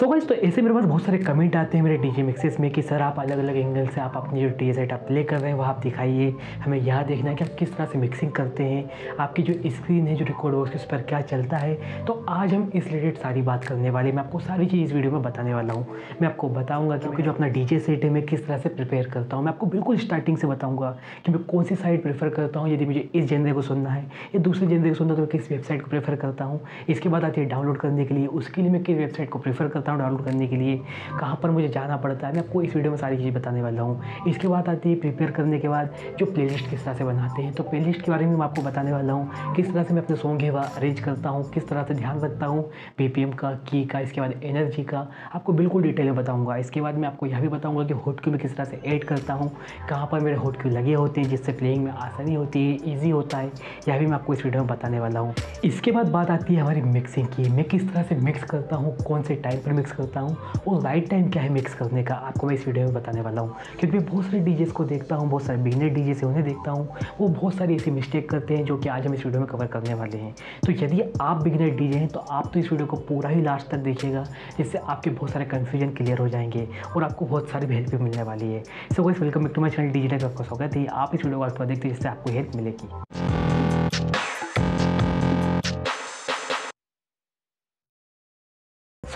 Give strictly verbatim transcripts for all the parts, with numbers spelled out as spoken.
So guys, तो ऐसे मेरे पास बहुत सारे कमेंट आते हैं मेरे डीजे मिक्सेस में कि सर आप अलग अलग एंगल से आप अपनी जो डी जे सेट आप प्ले कर रहे हैं वह आप दिखाइए, हमें यह देखना है कि आप किस तरह से मिक्सिंग करते हैं, आपकी जो स्क्रीन है जो रिकॉर्डबॉक्स के उस पर क्या चलता है। तो आज हम इस रिलेटेड सारी बात करने वाले, मैं आपको सारी चीज़ इस वीडियो में बताने वाला हूँ। मैं आपको बताऊँगा क्योंकि जो अपना डी जे सेट है मैं किस तरह से प्रिपेयर करता हूँ, मैं आपको बिल्कुल स्टार्टिंग से बताऊँगा कि मैं कौन सी साइट प्रेफर करता हूँ, यदि मुझे इस जेनरे को सुनना है या दूसरे जेनरे को सुनना है तो किस वेबसाइट को प्रेफर करता हूँ। इसके बाद आती है डाउनलोड करने के लिए, उसके लिए मैं किस वेबसाइट को प्रेफर करता हूँ, डाउनलोड करने के लिए कहाँ पर मुझे जाना पड़ता है, मैं आपको इस वीडियो में सारी चीज़ें बताने वाला हूँ। इसके बाद आती है प्रिपेयर करने के बाद जो प्लेलिस्ट किस तरह से बनाते हैं, तो प्लेलिस्ट के बारे में मैं आपको बताने वाला हूँ, किस तरह से मैं अपने सॉन्ग अरेंज करता हूँ, किस तरह से ध्यान रखता हूँ बीपीएम का, की का, इसके बाद एनर्जी का, आपको बिल्कुल डिटेल में बताऊँगा। इसके बाद मैं आपको यह भी बताऊँगा कि हॉट क्यू में किस तरह से ऐड करता हूँ, कहाँ पर मेरे हॉट क्यू लगे होते हैं जिससे प्लेइंग में आसानी होती है, ईजी होता है, यह भी मैं आपको इस वीडियो में बताने वाला हूँ। इसके बाद बात आती है हमारी मिक्सिंग की, मैं किस तरह से मिक्स करता हूँ, कौन से टाइम पर मिक्स करता हूँ और राइट टाइम क्या है मिक्स करने का, आपको मैं इस वीडियो में बताने वाला हूँ। क्योंकि बहुत सारे डीजेस को देखता हूँ, बहुत सारे बिगिनर डीजेस उन्हें देखता हूँ, वो बहुत सारी ऐसी मिस्टेक करते हैं जो कि आज हम इस वीडियो में कवर करने वाले हैं। तो यदि आप बिगिनर डीजे हैं तो आप तो इस वीडियो को पूरा ही लास्ट तक देखिएगा, जिससे आपके बहुत सारे कन्फ्यूजन क्लियर हो जाएंगे और आपको बहुत सारी हेल्प भी मिलने वाली है। So guys, welcome back to my channel, digital गप्स, आपका स्वागत है। आप इस वीडियो को आज तक देखते हैं जिससे आपको हेल्प मिलेगी।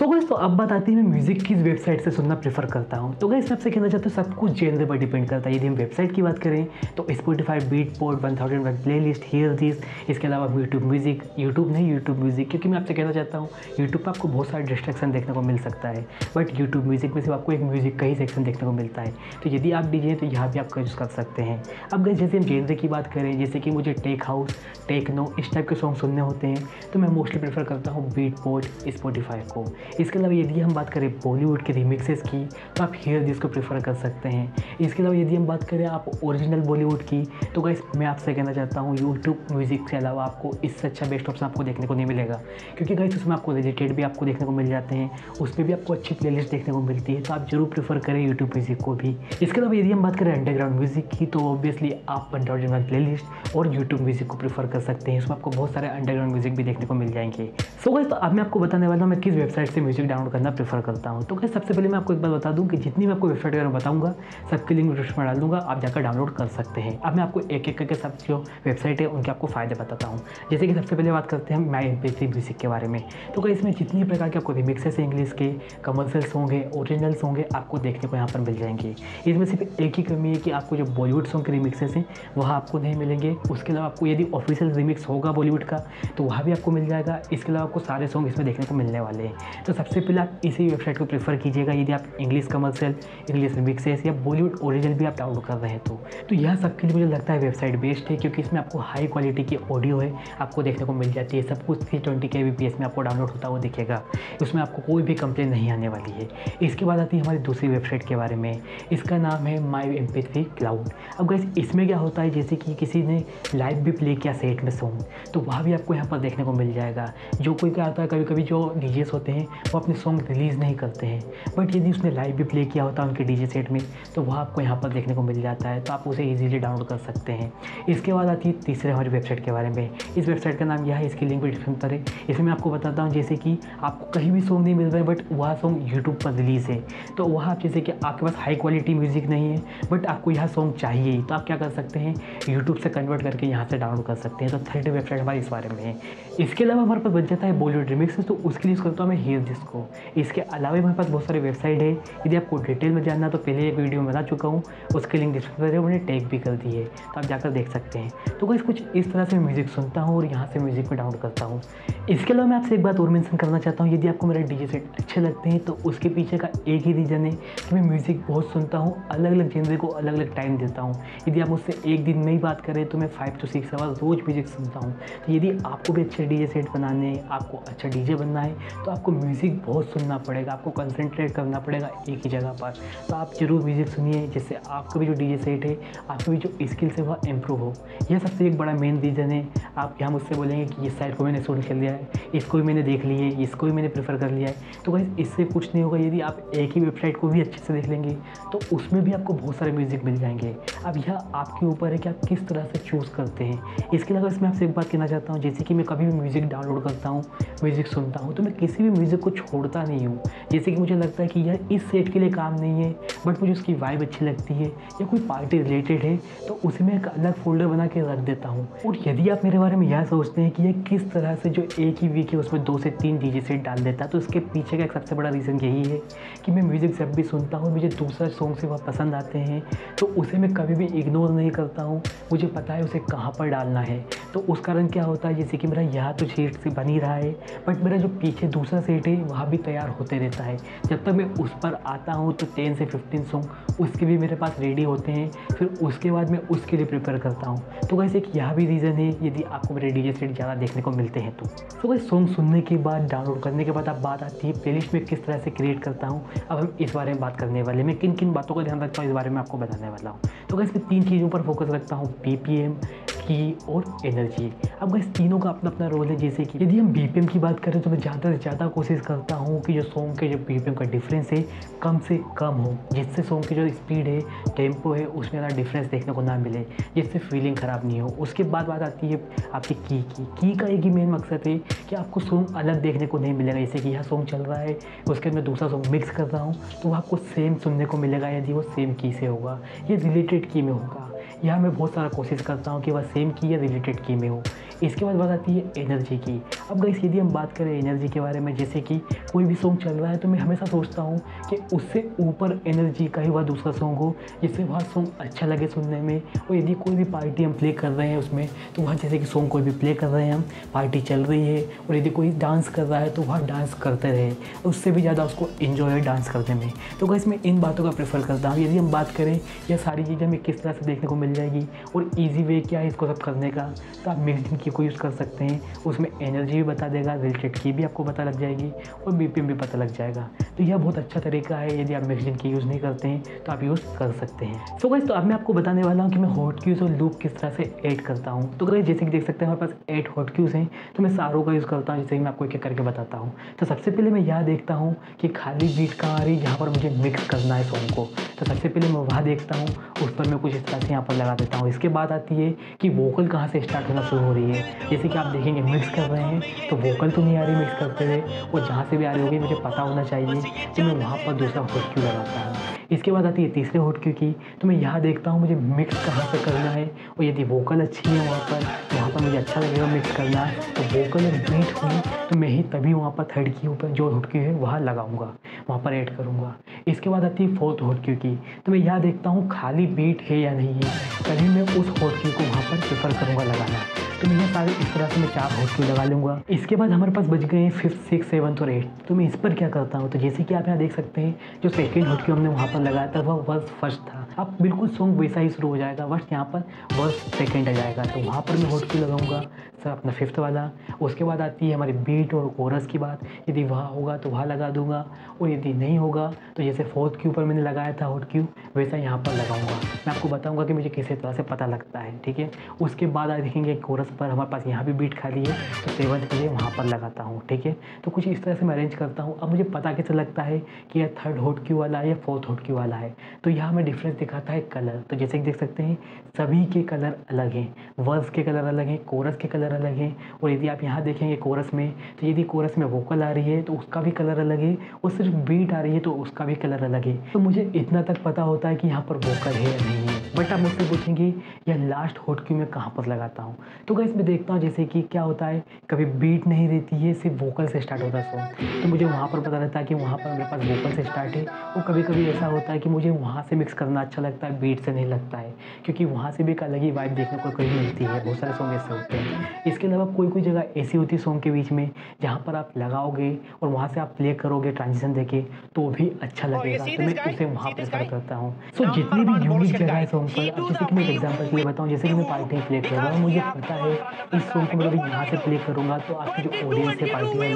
तो गाइस, तो अब बात आती है मैं म्यूज़िक किस वेबसाइट से सुनना प्रेफर करता हूँ। तो गाइस, मैं आपसे कहना चाहता हूँ सब कुछ जेनर पर डिपेंड करता है। यदि हम वेबसाइट की बात करें तो Spotify, Beatport, one thousand one playlist, hear this, इसके अलावा यूट्यूब म्यूज़िक, यूट्यूब नहीं यूट्यूब म्यूज़िक, क्योंकि मैं आपसे कहना चाहता हूँ यूट्यूब पर आपको बहुत सारे डिस्ट्रैक्शन देखने को मिल सकता है, बट यूट्यूब म्यूज़िक में सिर्फ आपको एक म्यूज़िक का ही सेक्शन देखने को मिलता है। तो यदि आप डीजे हैं तो यहाँ भी आप यूज़ कर सकते हैं। अब गाइस, जैसे हम जेनर की बात करें, जैसे कि मुझे टेक हाउस, टेक्नो, इस टाइप के सॉन्ग सुनने होते हैं तो मैं मोस्टली प्रेफर करता हूँ बीटपोर्ट, स्पॉटिफाई को। इसके अलावा यदि हम बात करें बॉलीवुड के रिमिक्सेस की तो आप हियर दिस को प्रेफर कर सकते हैं। इसके अलावा यदि हम बात करें आप ओरिजिनल बॉलीवुड की तो गाइस, मैं आपसे कहना चाहता हूँ यूट्यूब म्यूज़िक के अलावा आपको इससे अच्छा बेस्ट ऑप्शन आपको देखने को नहीं मिलेगा, क्योंकि गाइस उसमें आपको रिलेटेड भी आपको देखने को मिल जाते हैं, उसमें भी आपको अच्छी प्लेलिस्ट देखने को मिलती है, तो आप जरूर प्रेफर करें यूट्यूब म्यूज़िक को भी। इसके अलावा यदि हम बात करें अंडरग्राउंड म्यूज़िक की तो ऑब्वियसली आप वन थाउजेंड वन प्लेलिस्ट और यूट्यूब म्यूज़िक को प्रेफर कर सकते हैं, उसमें आपको बहुत सारे अंडरग्राउंड म्यूज़िक भी देखने को मिल जाएंगे। सो गाइस, तो अब मैं आपको बताने वाला हूँ मैं किस वेबसाइट से म्यूज़िक डाउनलोड करना प्रेफर करता हूँ। तो गाइस, सबसे पहले मैं आपको एक बात बता दूँ कि जितनी मैं आपको वेबसाइट वगैरह बताऊँगा सबके लिंक डिस्क्रिप्शन में डाल दूँगा, आप जाकर डाउनलोड कर सकते हैं। अब मैं आपको एक एक करके सब जो वेबसाइट है उनके आपको फ़ायदे बताता हूँ। जैसे कि सबसे पहले बात करते हैं my M P three music के बारे में। तो गाइस, इसमें जितनी प्रकार के आपको रिमिक्सेस हैं, इंग्लिश के, कमर्शियल सॉन्ग है, ओरिजिनल सॉन्ग है, आपको देखने को यहाँ पर मिल जाएंगे। इसमें सिर्फ एक ही कमी है कि आपको जो बॉलीवुड सॉन्ग के रिमिक्सेस हैं वहाँ आपको नहीं मिलेंगे। उसके अलावा आपको यदि ऑफिशियल रिमिक्स होगा बॉलीवुड का तो वहाँ भी आपको मिल जाएगा। इसके अलावा आपको सारे सॉन्ग इसमें देखने को मिलने वाले हैं। तो सबसे पहले आप इसी वेबसाइट को प्रेफर कीजिएगा यदि आप इंग्लिश कमर्शियल, इंग्लिश रिमिक्सेस या बॉलीवुड ओरिजिनल भी आप डाउनलोड कर रहे हैं तो तो यह सबके लिए मुझे लगता है वेबसाइट बेस्ट है, क्योंकि इसमें आपको हाई क्वालिटी की ऑडियो है आपको देखने को मिल जाती है। सब कुछ three twenty K B P S में आपको डाउनलोड होता हुआ दिखेगा, उसमें आपको कोई भी कंप्लेन नहीं आने वाली है। इसके बाद आती है हमारी दूसरी वेबसाइट के बारे में, इसका नाम है my M P three cloud. अब गाइस, इसमें क्या होता है जैसे कि किसी ने लाइव भी प्ले किया सेट में सॉन्ग तो वह भी आपको यहाँ पर देखने को मिल जाएगा। जो कोई क्या आता है कभी कभी जो डीजेस होते हैं वो अपने सॉन्ग रिलीज़ नहीं करते हैं, बट यदि उसने लाइव भी प्ले किया होता है उनके डीजे सेट में तो वह आपको यहाँ पर देखने को मिल जाता है, तो आप उसे इजीली डाउनलोड कर सकते हैं। इसके बाद आती है तीसरे हमारी वेबसाइट के बारे में। इस वेबसाइट का नाम यह है, इसकी लिंक भी डिस्क्रिप्शन पर है। इसमें मैं आपको बताता हूँ जैसे कि आपको कहीं भी सॉन्ग नहीं मिल रहा है बट वह सॉन्ग यूट्यूब पर रिलीज़ है, तो वह आप जैसे कि आपके पास हाई क्वालिटी म्यूज़िक नहीं है बट आपको यह सॉन्ग चाहिए तो आप क्या कर सकते हैं यूट्यूब से कन्वर्ट करके यहाँ से डाउनलोड कर सकते हैं। तो थर्ड वेबसाइट हमारी इस बारे में है। इसके अलावा हमारे पास बच जाता है बॉलीवुड रिमिक्स, तो उसके लिए करता हूँ मैं हियर दिस को। इसके अलावा हमारे पास बहुत सारे वेबसाइट है, यदि आपको डिटेल में जानना तो पहले एक वीडियो में बता चुका हूँ, उसके लिंक डिस्क्रिप्शन पर है, मैंने टैग भी कर दी है तो आप जाकर देख सकते हैं। तो गाइस, कुछ इस तरह से म्यूज़िक सुनता हूँ और यहाँ से म्यूज़िक को डाउनलोड करता हूँ। इसके अलावा मैं आपसे एक बात और मेंशन करना चाहता हूँ, यदि आपको मेरे डीजे सेट अच्छे लगते हैं तो उसके पीछे का एक ही रीज़न है कि मैं म्यूज़िक बहुत सुनता हूँ, अलग अलग जेनर को अलग अलग टाइम देता हूँ। यदि आप मुझसे एक दिन में ही बात करें तो मैं फाइव टू सिक्स आवर्स रोज़ म्यूज़िक सुनता हूँ। तो यदि आपको भी अच्छे डीजे सेट बनाने, आपको अच्छा डीजे बनना है तो आपको म्यूज़िक बहुत सुनना पड़ेगा, आपको कंसंट्रेट करना पड़ेगा एक ही जगह पर। तो आप जरूर म्यूज़िक सुनिए, जिससे आपका भी जो डीजे सेट है, आपकी भी जो स्किल्स है वह इम्प्रूव हो। यह सबसे एक बड़ा मेन रीज़न है। आप यहाँ मुझसे बोलेंगे कि इस साइट को मैंने शूट कर लिया है, इसको भी मैंने देख लिए, इसको भी मैंने प्रेफर कर लिया है, तो गाइस इससे कुछ नहीं होगा। यदि आप एक ही वेबसाइट को भी अच्छे से देख लेंगे तो उसमें भी आपको बहुत सारे म्यूज़िक मिल जाएंगे। अब यह आपके ऊपर है कि आप किस तरह से चूज़ करते हैं। इसके अलावा इसमें आपसे एक बात कहना चाहता हूँ, जैसे कि मैं कभी भी म्यूज़िक डाउनलोड करता हूँ, म्यूज़िक सुनता हूँ, तो मैं किसी भी म्यूज़िक कुछ छोड़ता नहीं हूँ। जैसे कि मुझे लगता है कि यार इस सेट के लिए काम नहीं है बट मुझे उसकी वाइब अच्छी लगती है या कोई पार्टी रिलेटेड है तो उसे मैं एक अलग फोल्डर बना के रख देता हूँ। और यदि आप मेरे बारे में यह सोचते हैं कि यह किस तरह से जो एक ही वीक है उसमें दो से तीन डीजे सेट डाल देता है, तो उसके पीछे का एक सबसे बड़ा रीज़न यही है कि मैं म्यूज़िक जब भी सुनता हूँ मुझे दूसरा सॉन्ग से बहुत पसंद आते हैं तो उसे मैं कभी भी इग्नोर नहीं करता हूँ, मुझे पता है उसे कहाँ पर डालना है। तो उस कारण क्या होता है जैसे कि मेरा यहाँ तो सेट से बन ही रहा है बट मेरा जो पीछे दूसरा सेट है वहाँ भी तैयार होते रहता है। जब तक मैं उस पर आता हूँ तो टेन से फिफ्टीन सॉन्ग उसके भी मेरे पास रेडी होते हैं, फिर उसके बाद मैं उसके लिए प्रिपेयर करता हूँ। तो वैसे एक यह भी रीज़न है यदि आपको मेरे डीजे सेट ज़्यादा देखने को मिलते हैं तो तो वही सॉन्ग सुनने के बाद डाउनलोड करने के बाद अब बात आती है प्लेलिस्ट में किस तरह से क्रिएट करता हूँ। अब हम इस बारे में बात करने वाले, मैं किन किन बातों का ध्यान रखता हूँ इस बारे में आपको बताने वाला हूँ। तो वैसे तीन चीज़ों पर फोकस रखता हूँ, बी पी एम की और एनर्जी। अब इस तीनों का अपना अपना रोल है। जैसे कि यदि हम बी पी एम की बात करें तो मैं ज़्यादा से ज़्यादा कोशिश करता हूँ कि जो सॉन्ग के जो बी पी एम का डिफरेंस है कम से कम हो, जिससे सॉन्ग की जो स्पीड है टेम्पो है उसमें ज़्यादा डिफरेंस देखने को ना मिले, जिससे फीलिंग ख़राब नहीं हो। उसके बाद बात आती है आपकी की की की का एक ही मेन मकसद है कि आपको सॉन्ग अलग देखने को नहीं मिलेगा। जैसे कि यह सॉन्ग चल रहा है उसके अंदर दूसरा सॉन्ग मिक्स कर रहा हूँ तो वह आपको सेम सुनने को मिलेगा यदि वो सेम की से होगा या रिलेटेड की में होगा। यहाँ मैं बहुत सारा कोशिश करता हूँ कि वह सेम की या रिलेटेड की में हो। इसके बाद बात आती है एनर्जी की। अब गाइस यदि हम बात करें एनर्जी के बारे में, जैसे कि कोई भी सॉन्ग चल रहा है तो मैं हमेशा सोचता हूँ कि उससे ऊपर एनर्जी का ही वह दूसरा सॉन्ग हो जिससे वह सॉन्ग अच्छा लगे सुनने में। और यदि कोई भी पार्टी हम प्ले कर रहे हैं उसमें तो वहाँ जैसे कि सॉन्ग कोई भी प्ले कर रहे हैं, हम पार्टी चल रही है और यदि कोई डांस कर रहा है तो वह डांस करते रहे, उससे भी ज़्यादा उसको इन्जॉय है डांस करने में। तो गाइस मैं इन बातों का प्रेफर करता हूँ। यदि हम बात करें यह सारी चीज़ें हमें किस तरह से देखने को मिल जाएगी और ईजी वे क्या है इसको सब करने का, तो आप मिक्सिंग की को यूज़ कर सकते हैं, उसमें एनर्जी भी बता देगा, रिलेटेड की भी आपको पता लग जाएगी और बी पी एम भी पता लग जाएगा। तो यह बहुत अच्छा तरीका है। यदि आप मिक्सिंग की यूज़ नहीं करते हैं तो आप यूज़ कर सकते हैं। सो गाइस तो अब मैं आपको बताने वाला हूँ कि मैं हॉट क्यूज़ और लूप किस तरह से ऐड करता हूँ। तो गाइस जैसे कि देख सकते हैं हमारे पास एट हॉट क्यूज़ हैं तो मैं सारों का यूज़ करता हूँ, जैसे कि मैं आपको एक एक करके बताता हूँ। तो सबसे पहले मैं यह देखता हूँ कि खाली बीट कहाँ आ रही है जहाँ पर मुझे मिक्स करना है सॉन्ग को, तो सबसे पहले मैं वहाँ देखता हूँ, उस पर मैं कुछ इस तरह से यहाँ पर लगा देता हूँ। इसके बाद आती है कि वोकल कहाँ से स्टार्ट होना शुरू हो रही है। जैसे कि आप देखेंगे मिक्स कर रहे हैं तो वोकल तो नहीं आ रही मिक्स करते हुए, और जहाँ से भी आ रही होगी मुझे पता होना चाहिए तो मैं वहाँ पर दूसरा हॉट क्यू लगाता हूँ। इसके बाद आती है तीसरे हॉट क्यू की, तो मैं यहाँ देखता हूँ मुझे मिक्स कहाँ पर करना है और यदि वोकल अच्छी है वहाँ पर वहाँ पर मुझे अच्छा लगेगा मिक्स करना, तो वोकल और बीट हुई तो मैं ही तभी वहाँ पर थर्ड क्यू पर जो हॉट क्यू है वहाँ लगाऊंगा, वहाँ पर ऐड करूँगा। इसके बाद आती है फोर्थ हॉट क्यू की, तो मैं यहाँ देखता हूँ खाली बीट है या नहीं है, तभी मैं उस हॉट क्यू को वहाँ पर प्रेफर करूँगा लगाना। तो मैं सारे इस तरह से मैं चार हॉट क्यू लगा लूँगा। इसके बाद हमारे पास बच गए हैं फिफ्थ सिक्स सेवन्थ और एट, तो मैं इस पर क्या करता हूँ तो जैसे कि आप यहाँ देख सकते हैं जो सेकंड हॉट क्यू हमने वहाँ पर लगाया था वह वर्स फर्स्ट था, अब बिल्कुल सॉन्ग वैसा ही शुरू हो जाएगा, वर्स यहाँ पर वर्स सेकंड आ जाएगा, तो वहाँ पर मैं हॉट क्यू लगाऊंगा सर अपना फिफ्थ वाला। उसके बाद आती है हमारी बीट और कोरस की बात, यदि वहाँ होगा तो वहाँ लगा दूँगा और यदि नहीं होगा तो जैसे फोर्थ क्यू पर मैंने लगाया था हॉट क्यू वैसा यहाँ पर लगाऊंगा। मैं आपको बताऊँगा कि मुझे किसी तरह से पता लगता है, ठीक है। उसके बाद आप देखेंगे कोरस पर हमारे पास यहाँ भी बीट खाली है तो सेवंथ के लिए वहाँ पर लगाता हूँ, ठीक है। तो कुछ इस तरह से मैं अरेंज करता हूँ। अब मुझे पता कैसे लगता है कि यह थर्ड हॉट क्यू वाला है या फोर्थ हॉट क्यू वाला है, तो यहाँ मैं डिफरेंस दिखाता है कलर। तो जैसे कि देख सकते हैं सभी के कलर अलग हैं, वर्स के कलर अलग हैं, कोरस के कलर अलग हैं। और यदि आप यहाँ देखेंगे कोरस में तो यदि कोरस में वोकल आ रही है तो उसका भी कलर अलग है और सिर्फ बीट आ रही है तो उसका भी कलर अलग है। तो मुझे इतना तक पता होता है कि यहाँ पर वोकल है या नहीं है, बट आप मुझसे पूछेंगे यह लास्ट हॉट क्यू मैं कहाँ पर लगाता हूँ, तो गाइस मैं देखता हूँ जैसे कि क्या होता है कभी बीट नहीं रहती है, सिर्फ वोकल से स्टार्ट होता है सॉन्ग, तो मुझे वहाँ पर पता रहता है कि वहाँ पर मेरे पास वोकल से स्टार्ट है। और कभी कभी ऐसा होता है कि मुझे वहाँ से मिक्स करना अच्छा लगता है, बीट से नहीं लगता है, क्योंकि वहाँ से भी एक अलग ही वाइब देखने को कहीं मिलती है। बहुत सारे सॉन्ग ऐसे होते हैं। इसके अलावा कोई कोई जगह ऐसी होती है सॉन्ग के बीच में जहाँ पर आप लगाओगे और वहाँ से आप प्ले करोगे ट्रांजिशन देके तो भी अच्छा लगेगा, तो मैं उसे वहाँ प्रेफर करता हूँ। सो जितनी भी यूनिक जगह है सॉन्ग पर, अब जैसे कि मैं एग्जाम्पल के लिए बताऊँ, जैसे कि मैं पार्टी में प्ले कर रहा हूँ, मुझे पता है इस सॉन्ग को मैं अभी यहाँ से प्ले करूँगा तो आपकी जो ऑडियंस है पार्टी वाली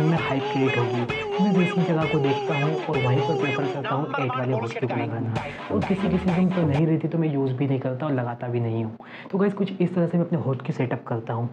उनमें हाइप क्रिएट होगी। मैं दूसरी जगह को देखता हूँ और वहीं पर प्रेफर करता हूँ एट वाले हॉट क्यू को लगाना, और किसी किसी दिन पर नहीं रहती तो मैं यूज़ भी नहीं करता और लगाता भी नहीं हूँ। तो गाइस कुछ इस तरह से मैं अपने हॉट क्यू सेटअप करता हूँ।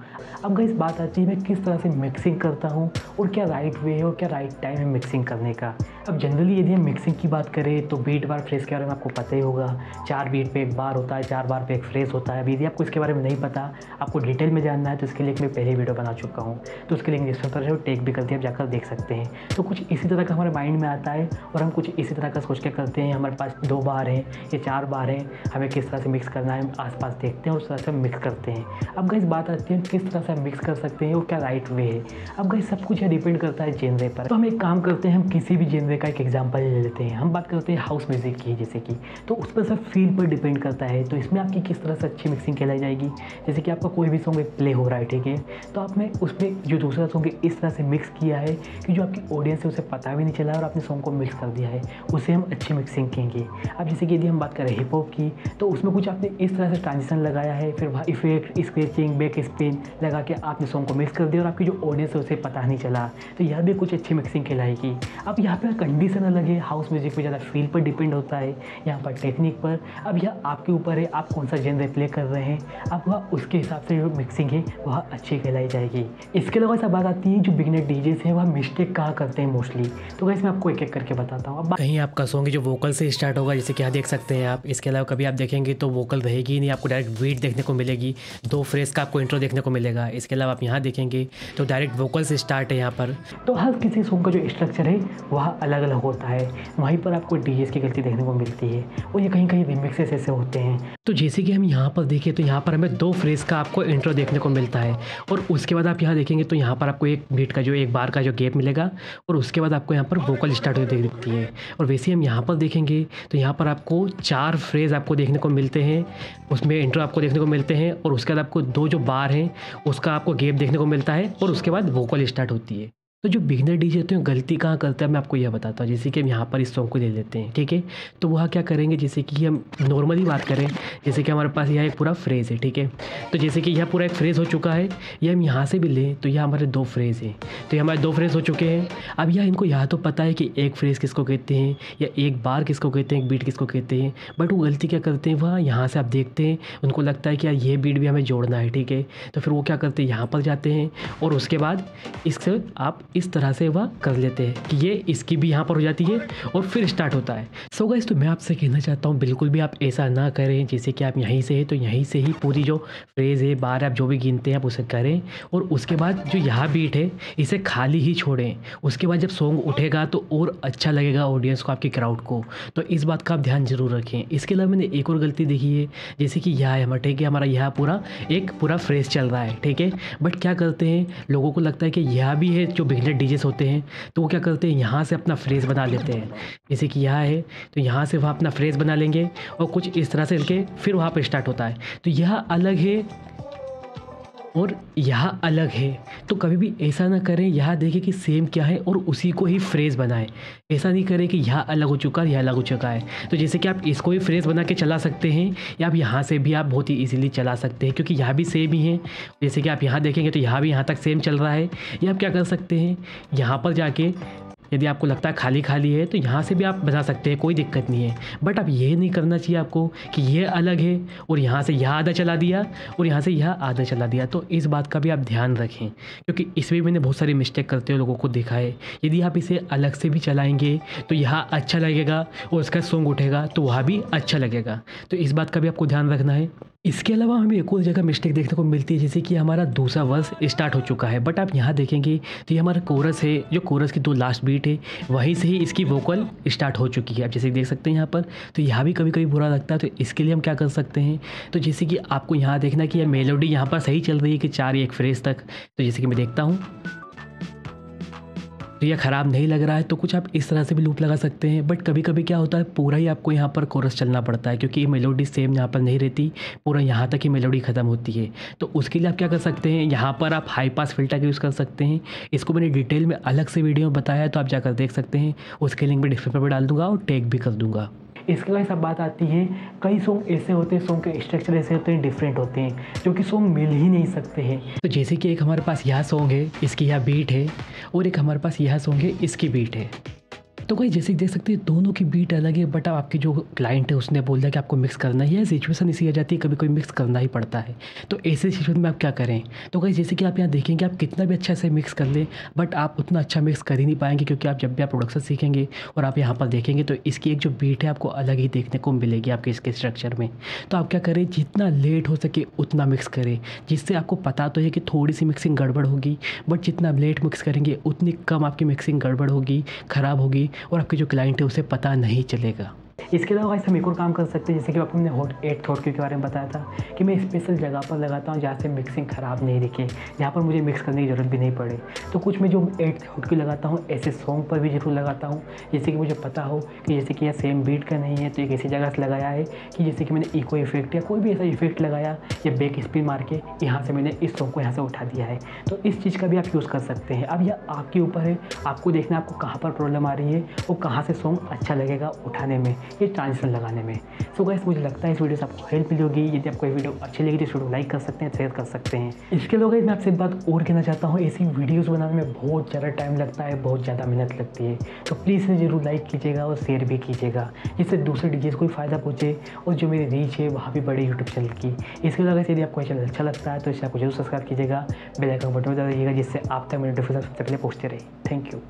अब गाइस बात आती है मैं किस तरह से मिक्सिंग करता हूँ और क्या राइट वे है और क्या राइट टाइम है मिक्सिंग करने का। अब जनरली यदि हम मिक्सिंग की बात करें तो बीट बार फ्रेज़ के बारे में आपको पता ही होगा, चार बीट पे एक बार होता है, चार बार पे एक फ्रेज़ होता है। अब यदि आपको इसके बारे में नहीं पता, आपको डिटेल में जानना है तो इसके लिए मैं पहले वीडियो बना चुका हूँ, तो उसके लिए डिस्क्रिप्शन पर जो टेक भी करती है आप जाकर देख सकते हैं। तो कुछ इसी तरह का हमारे माइंड में आता है और हम कुछ इसी तरह का सोच के करते हैं। हमारे पास दो बार हैं या चार बार हैं, हमें किस तरह से मिक्स करना है आसपास देखते हैं और उस तरह से हम मिक्स करते हैं। अब गाइस बात आती है किस तरह से हम मिक्स कर सकते हैं और क्या राइट वे है। अब गाइस सब कुछ डिपेंड करता है जेनरे पर। तो हम एक काम करते हैं, हम किसी भी जेनरे का एक एग्जांपल ले लेते हैं। हम बात करते हैं हाउस म्यूज़िक की जैसे कि, तो उस पर सब फील पर डिपेंड करता है। तो इसमें आपकी किस तरह से अच्छी मिक्सिंग कहलाई जाएगी। जैसे कि आपका कोई भी सॉन्ग एक प्ले हो रहा है, ठीक है, तो आपने उसमें जो दूसरा सॉन्ग है इस तरह से मिक्स किया है कि जो आपकी ऑडियंस है उसे पता भी नहीं चला और आपने सॉन्ग को मिक्स कर दिया है, उसे हम अच्छी मिक्सिंग कहेंगे। अब जैसे कि यदि हम बात करें हिप हॉप की, तो उसमें कुछ आपने इस तरह से ट्रांजिशन लगाया है, फिर वहाँ इफेक्ट स्क्रैचिंग बैक स्पिन लगा के आपने सॉन्ग को मिक्स कर दिया और आपकी जो ऑडियंस है उसे पता नहीं चला, तो यह भी कुछ अच्छी मिक्सिंग कहलाएगी। अब यहाँ पर कंडीशन अलग है, हाउस म्यूज़िक में ज़्यादा फील पर डिपेंड होता है, यहाँ पर टेक्निक पर। अब यह आपके ऊपर है आप कौन सा जेनर प्ले कर रहे हैं, अब वह उसके हिसाब से जो मिक्सिंग है वह अच्छी कहलाई जाएगी। इसके अलावा सब बात आती है जो बिगनर डीजेस हैं वह मिस्टेक कहाँ करते हैं मोस्टली, तो वैसे मैं आपको एक एक करके बताता हूँ। अब कहीं आपका सॉन्ग जो वोकल से स्टार्ट होगा, जैसे कि यहाँ देख सकते हैं आप, इसके अलावा कभी आप देखेंगे तो वोकल रहेगी ही नहीं, आपको डायरेक्ट बीट देखने को मिलेगी, दो फ्रेज का आपको इंट्रो देखने को मिलेगा। इसके अलावा आप यहाँ देखेंगे तो डायरेक्ट वोकल से स्टार्ट है यहाँ पर। तो हर किसी सॉन्ग का जो स्ट्रक्चर है वह अलग अलग होता है, वहीं पर आपको डीजेस की गलती देखने को मिलती है और ये कहीं कहीं रिमिक्सेस ऐसे होते हैं। तो जैसे कि हम यहाँ पर देखें तो यहाँ पर हमें दो फ्रेज का आपको इंट्रो देखने को मिलता है और उसके बाद आप यहाँ देखेंगे तो यहाँ पर आपको एक बीट का जो एक बार का जो गैप मिलेगा और उसके बाद आपको यहाँ पर वोकल स्टार्ट होती दिखती है। और वैसे हम यहाँ पर देखेंगे तो यहाँ पर आपको चार फ्रेज आपको देखने को मिलते हैं, उसमें इंट्रो आपको देखने को मिलते हैं और उसके बाद आपको दो जो बार हैं उसका आपको गैप देखने को मिलता है और उसके बाद वोकल स्टार्ट होती है। तो जो बिगनर डीजे होते हैं गलती कहाँ करता है मैं आपको यह बताता हूँ। जैसे कि हम यहाँ पर इस सॉन्ग को ले लेते हैं, ठीक है, तो वह क्या करेंगे, जैसे कि हम नॉर्मली बात करें, जैसे कि हमारे पास यह एक पूरा फ्रेज है, ठीक है, तो जैसे कि यह पूरा एक फ्रेज हो चुका है, यह हम यहाँ से भी लें तो यह हमारे दो फ्रेज हैं, तो ये हमारे दो फ्रेज हो चुके हैं। अब यह इनको यहाँ तो पता है कि एक फ्रेज किसको कहते हैं या एक बार किसको कहते हैं, एक बीट किसको कहते हैं, बट वो गलती क्या करते हैं, वह यहाँ से आप देखते हैं उनको लगता है कि यार ये बीट भी हमें जोड़ना है, ठीक है, तो फिर वो क्या करते हैं यहाँ पर जाते हैं और उसके बाद इससे आप इस तरह से वह कर लेते हैं कि ये इसकी भी यहाँ पर हो जाती है और फिर स्टार्ट होता है। सो गाइस तो मैं आपसे कहना चाहता हूँ बिल्कुल भी आप ऐसा ना करें। जैसे कि आप यहीं से है तो यहीं से ही पूरी जो फ्रेज है बार आप जो भी गिनते हैं आप उसे करें और उसके बाद जो यहाँ बीट है इसे खाली ही छोड़ें। उसके बाद जब सॉन्ग उठेगा तो और अच्छा लगेगा ऑडियंस को, आपकी क्राउड को, तो इस बात का आप ध्यान जरूर रखें। इसके अलावा मैंने एक और गलती देखी है, जैसे कि यह है हमारा, ठीक है, हमारा यह पूरा एक पूरा फ्रेज चल रहा है, ठीक है, बट क्या करते हैं लोगों को लगता है कि यह भी है जो बिगनर डीजेस होते हैं, तो वो क्या करते हैं यहाँ से अपना फ्रेज बना लेते हैं। जैसे कि यहाँ है तो यहाँ से वह अपना फ्रेज बना लेंगे और कुछ इस तरह से इनके फिर वहाँ पर स्टार्ट होता है। तो यह अलग है और यहाँ अलग है, तो कभी भी ऐसा ना करें। यहाँ देखें कि सेम क्या है और उसी को ही फ्रेज बनाएं, ऐसा नहीं करें कि यहाँ अलग हो चुका है, यहाँ अलग हो चुका है। तो जैसे कि आप इसको ही फ्रेज बना के चला सकते हैं या आप यहाँ से भी आप बहुत ही इजीली चला सकते हैं क्योंकि यहाँ भी सेम ही है। जैसे कि आप यहाँ देखेंगे तो यहाँ भी यहाँ तक सेम चल रहा है। या आप क्या कर सकते हैं, यहाँ पर जाके यदि आपको लगता है खाली खाली है तो यहाँ से भी आप बना सकते हैं, कोई दिक्कत नहीं है, बट आप ये नहीं करना चाहिए आपको कि ये अलग है और यहाँ से यह आधा चला दिया और यहाँ से यह आधा चला दिया। तो इस बात का भी आप ध्यान रखें क्योंकि इसमें मैंने बहुत सारी मिस्टेक करते हुए लोगों को देखा है। यदि आप इसे अलग से भी चलाएँगे तो यहाँ अच्छा लगेगा और उसका सॉन्ग उठेगा तो वहाँ भी अच्छा लगेगा, तो इस बात का भी आपको ध्यान रखना है। इसके अलावा हमें एक और जगह मिस्टेक देखने को मिलती है, जैसे कि हमारा दूसरा वर्स स्टार्ट हो चुका है बट आप यहाँ देखेंगे तो ये हमारा कोरस है, जो कोरस की दो लास्ट बीट है वहीं से ही इसकी वोकल स्टार्ट हो चुकी है। आप जैसे देख सकते हैं यहाँ पर, तो यहाँ भी कभी कभी बुरा लगता है। तो इसके लिए हम क्या कर सकते हैं, तो जैसे कि आपको यहाँ देखना कि यह मेलोडी यहाँ पर सही चल रही है कि चार एक फ्रेज तक, तो जैसे कि मैं देखता हूँ तो यह ख़राब नहीं लग रहा है, तो कुछ आप इस तरह से भी लूप लगा सकते हैं। बट कभी कभी क्या होता है पूरा ही आपको यहाँ पर कोरस चलना पड़ता है क्योंकि ये मेलोडी सेम यहाँ पर नहीं रहती, पूरा यहाँ तक ही मेलोडी ख़त्म होती है। तो उसके लिए आप क्या कर सकते हैं, यहाँ पर आप हाई पास फिल्टर का यूज़ कर सकते हैं। इसको मैंने डिटेल में अलग से वीडियो में बताया है, तो आप जाकर देख सकते हैं, उसके लिंक मैं डिस्क्रिप्शन पर डाल दूँगा और टैग भी कर दूँगा। इसके बाद सब बात आती है कई सॉन्ग ऐसे होते हैं, सॉन्ग के स्ट्रक्चर ऐसे होते हैं, डिफरेंट होते हैं, जो कि सॉन्ग मिल ही नहीं सकते हैं। तो जैसे कि एक हमारे पास यह सॉन्ग है, इसकी यह बीट है और एक हमारे पास यह सॉन्ग है, इसकी बीट है। तो गाइस जैसे देख सकते हैं दोनों की बीट अलग है, बट आपके जो क्लाइंट है उसने बोल दिया कि आपको मिक्स करना है। यह सिचुएशन इसी आ जाती है, कभी कोई मिक्स करना ही पड़ता है। तो ऐसे सिचुएशन में आप क्या करें, तो गाइस जैसे कि आप यहाँ देखेंगे आप कितना भी अच्छा से मिक्स कर लें बट आप उतना अच्छा मिक्स कर ही नहीं पाएंगे, क्योंकि आप जब भी आप प्रोडक्शन सीखेंगे और आप यहाँ पर देखेंगे तो इसकी एक जो बीट है आपको अलग ही देखने को मिलेगी आपके इसके स्ट्रक्चर में। तो आप क्या करें, जितना लेट हो सके उतना मिक्स करें, जिससे आपको पता तो है कि थोड़ी सी मिक्सिंग गड़बड़ होगी, बट जितना लेट मिक्स करेंगे उतनी कम आपकी मिक्सिंग गड़बड़ होगी, ख़राब होगी और आपके जो क्लाइंट है उसे पता नहीं चलेगा। इसके अलावा गाइस हम एक और काम कर सकते हैं, जैसे कि आपको हमने हॉट एट हॉट क्यू के बारे में बताया था कि मैं स्पेशल जगह पर लगाता हूँ जहाँ से मिक्सिंग ख़राब नहीं दिखे, जहाँ पर मुझे मिक्स करने की ज़रूरत भी नहीं पड़े। तो कुछ मैं जो एट हॉट क्यू लगाता हूँ ऐसे सॉन्ग पर भी जरूर लगाता हूँ, जैसे कि मुझे पता हो कि जैसे कि यह सेम बीट का नहीं है, तो एक ऐसी जगह से लगाया है कि जैसे कि मैंने इको इफेक्ट या कोई भी ऐसा इफेक्ट लगाया या बैक स्पिन मार के यहाँ से मैंने इस सॉन्ग को यहाँ से उठा दिया है। तो इस चीज़ का भी आप यूज़ कर सकते हैं। अब यह आपके ऊपर है, आपको देखना आपको कहाँ पर प्रॉब्लम आ रही है और कहाँ से सॉन्ग अच्छा लगेगा उठाने में, ये ट्रांजिशन लगाने में। सो गाइस मुझे लगता है इस वीडियो से आपको हेल्प मिली होगी। यदि आपको ये वीडियो अच्छी लगी तो इस वीडियो को लाइक कर सकते हैं, शेयर कर सकते हैं। इसके अलावा मैं आपसे बात और कहना चाहता हूँ, ऐसी वीडियोस बनाने में बहुत ज़्यादा टाइम लगता है, बहुत ज़्यादा मेहनत लगती है, तो प्लीज़ ज़रूर लाइक कीजिएगा और शेयर भी कीजिएगा, जिससे दूसरे डीजेस को भी फ़ायदा पहुँचे और जो मेरी रीच है वहाँ भी बड़े यूट्यूब चैनल की। इसके अलावा यदि आपको चैनल अच्छा लगता है तो इसे आपको जरूर सब्सक्राइब कीजिएगा, बेल आइकन बटन दबाइएगा, जिससे आप तक मेरे नोटिफिकेशन सबसे पहले पहुँचते रहे। Thank you.